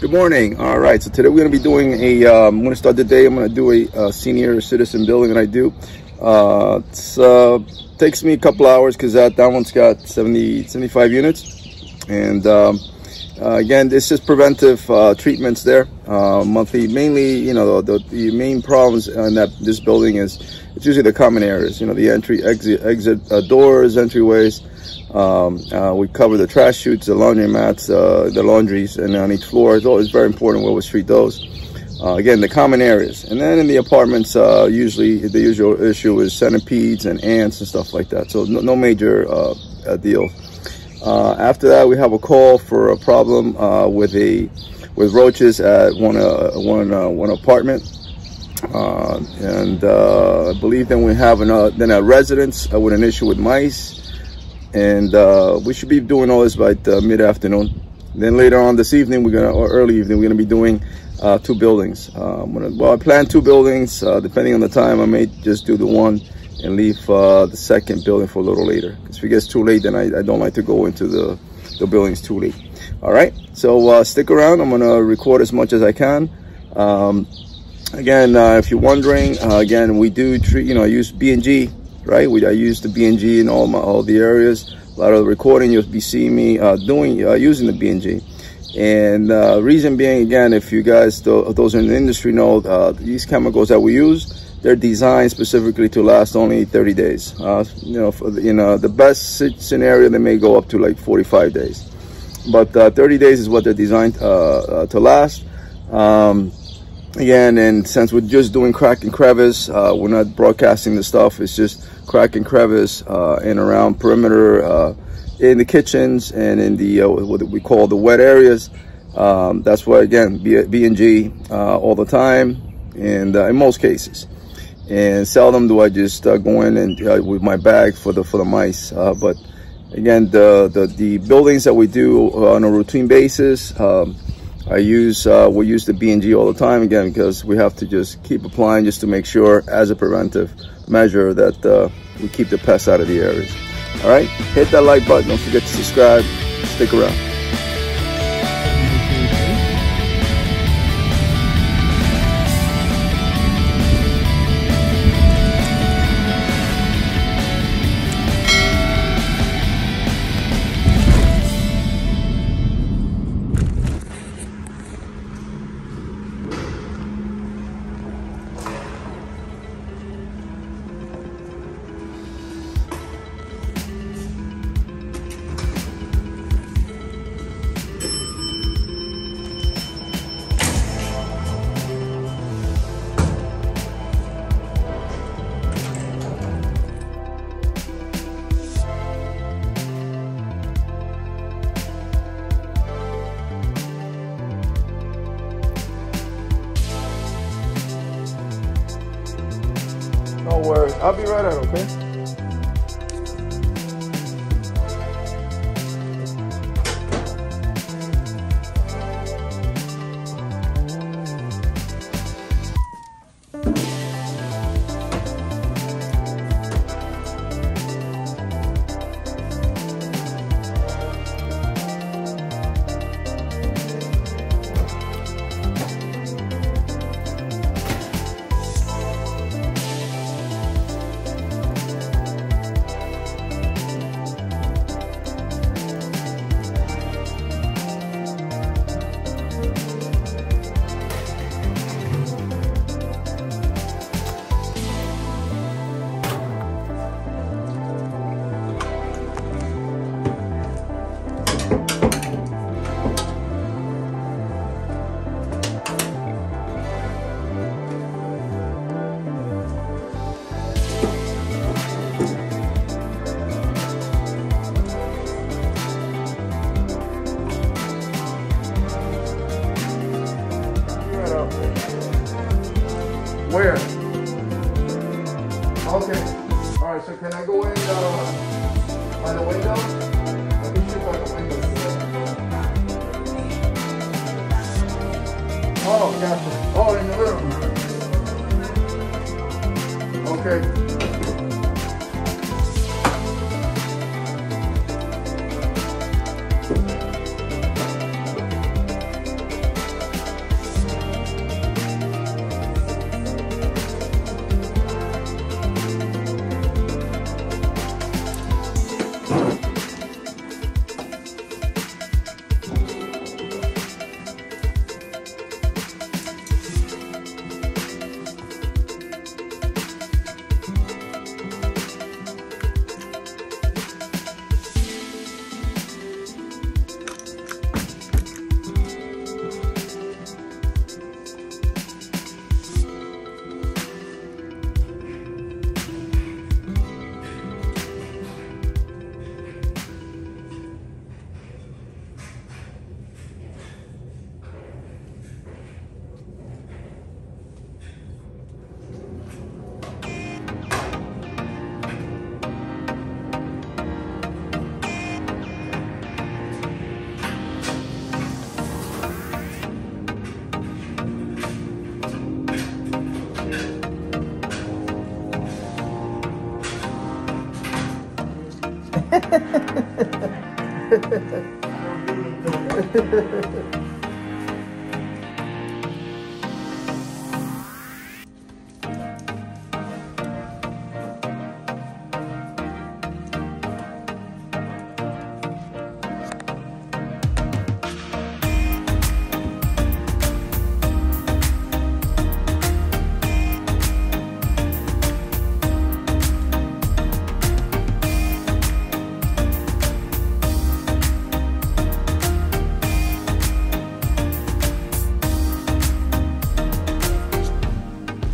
Good morning. All right, so today we're going to be doing a I'm going to start the day. I'm going to do a senior citizen building that I do. Takes me a couple hours because that one's got 75 units, and again, this is preventive treatments there, monthly. Mainly, you know, the main problems in this building is it's usually the common areas, you know, the entry, exit doors, entryways. We cover the trash chutes, the laundry mats, the laundries, and on each floor. It's always very important where we treat those. Again, the common areas. And then in the apartments, usually the usual issue is centipedes and ants and stuff like that. So no major deal. After that, we have a call for a problem with roaches at one apartment, and I believe then we have a residence with an issue with mice, and we should be doing all this by mid-afternoon. Then later on this evening, or early evening, we're gonna be doing two buildings. Well, I planned two buildings. Depending on the time, I may just do the one and leave the second building for a little later, because if it gets too late, then I don't like to go into the buildings too late. All right, so stick around. I'm gonna record as much as I can. Again, if you're wondering, again, we do treat, you know, I use B&G, right? I use the B&G in all the areas. A lot of the recording you'll be seeing me doing using the B&G. And reason being, again, if you guys, those in the industry know, these chemicals that we use, they're designed specifically to last only 30 days. You know, the best scenario, they may go up to like 45 days. But 30 days is what they're designed to last. Again, and since we're just doing crack and crevice, we're not broadcasting the stuff. It's just crack and crevice and around perimeter, in the kitchens and in the what we call the wet areas. That's why, again, B&G all the time, and in most cases. And seldom do I just go in and with my bag for the mice. But again, the buildings that we do on a routine basis, we use the B&G all the time, again, because we have to just keep applying just to make sure, as a preventive measure, that we keep the pests out of the areas. All right, hit that like button. Don't forget to subscribe. Stick around. No worries. I'll be right out, okay? Where? Okay. All right, so can I go in by the window? I can shoot by the window. Oh, gotcha. Oh, in the room. Okay.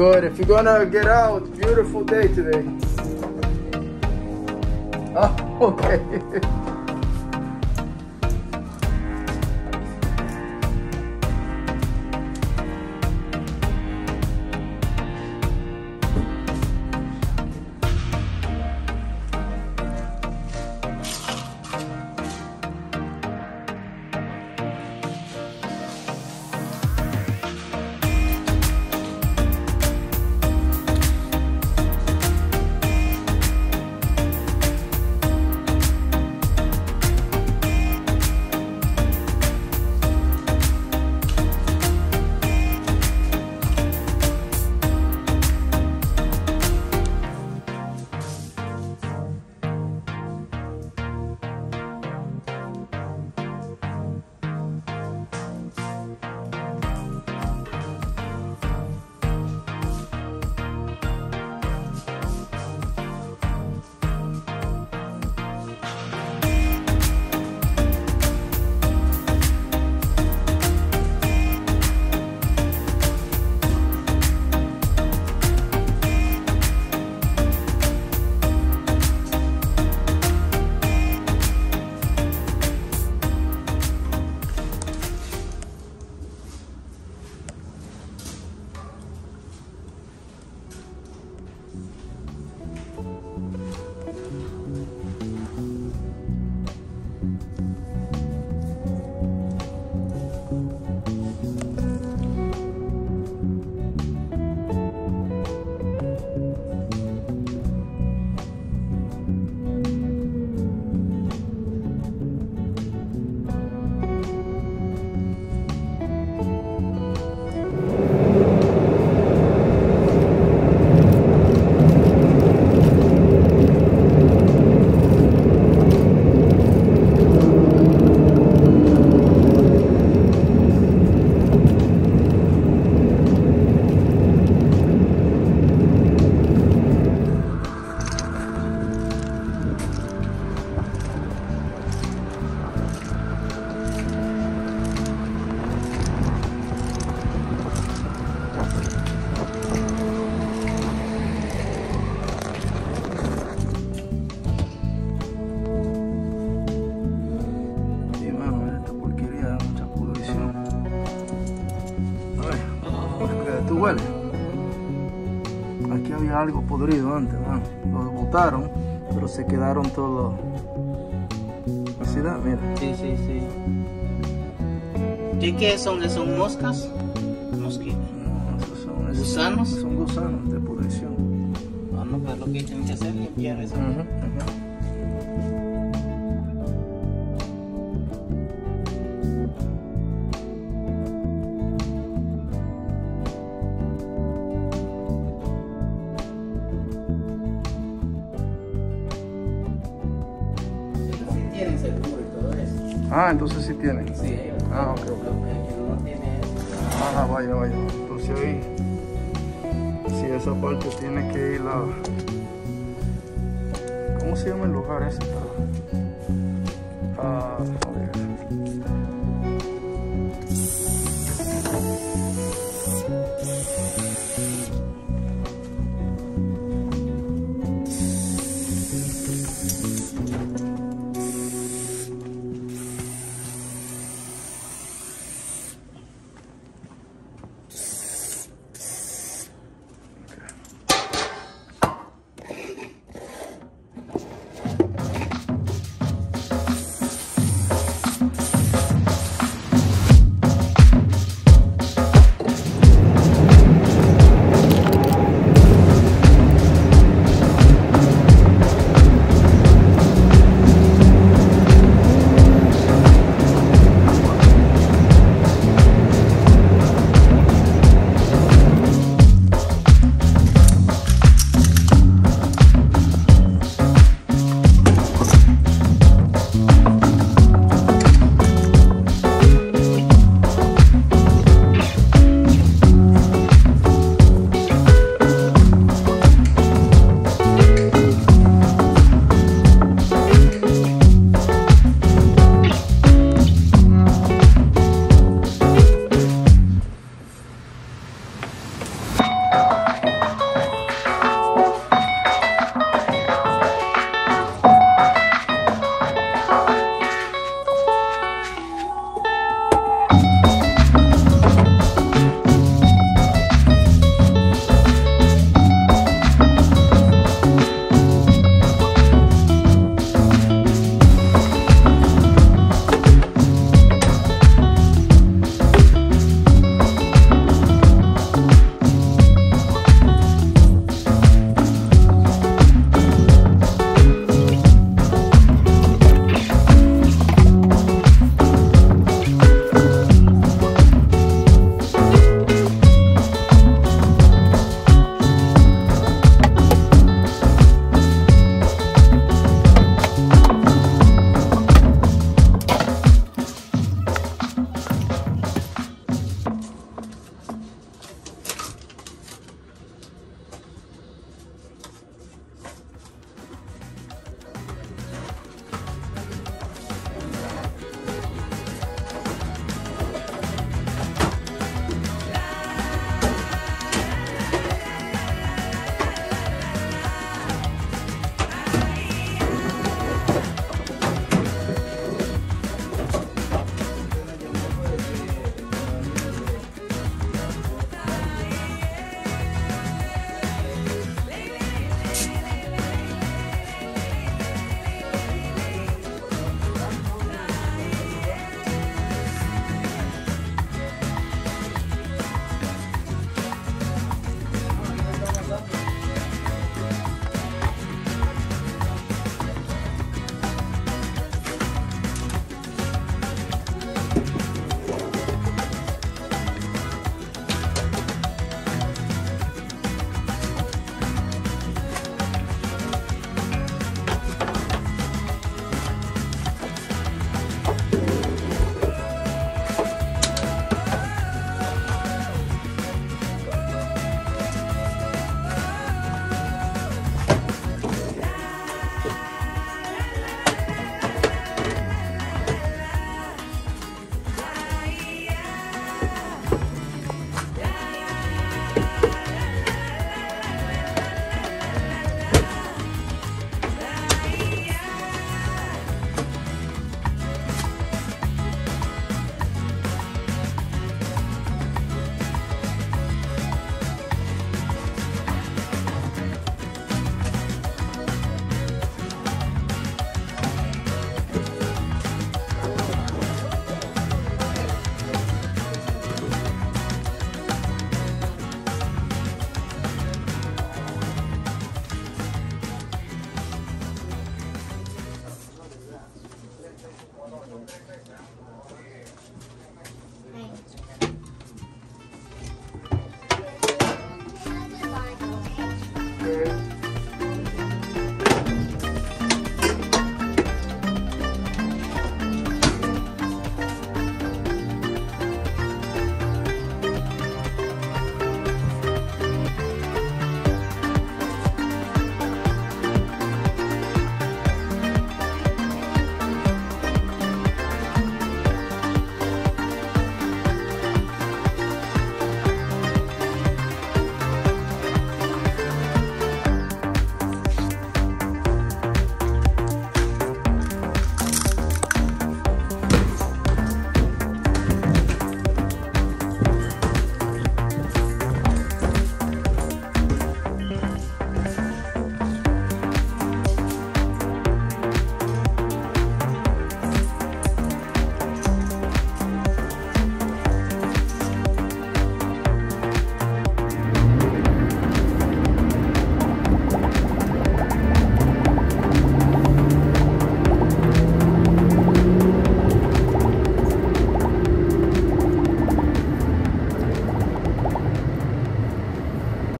Good, if you're gonna get out, beautiful day today. Oh, okay. Huele. Aquí había algo podrido antes, man. Lo botaron, pero se quedaron todos los... ¿Así da? Mira. Sí, sí, sí. ¿Y qué son? ¿Son moscas? Mosquitos. No, esos son... ¿Gusanos? Son gusanos de pudrición. Ah, no, pero lo que tienen que hacer es limpiar eso. Ah, entonces sí tienen. Sí, ah, ok. No tiene eso. Ah, vaya, vaya. Entonces ahí, sí, esa parte tiene que ir la... ¿Cómo se llama el lugar ese? Ah, joder.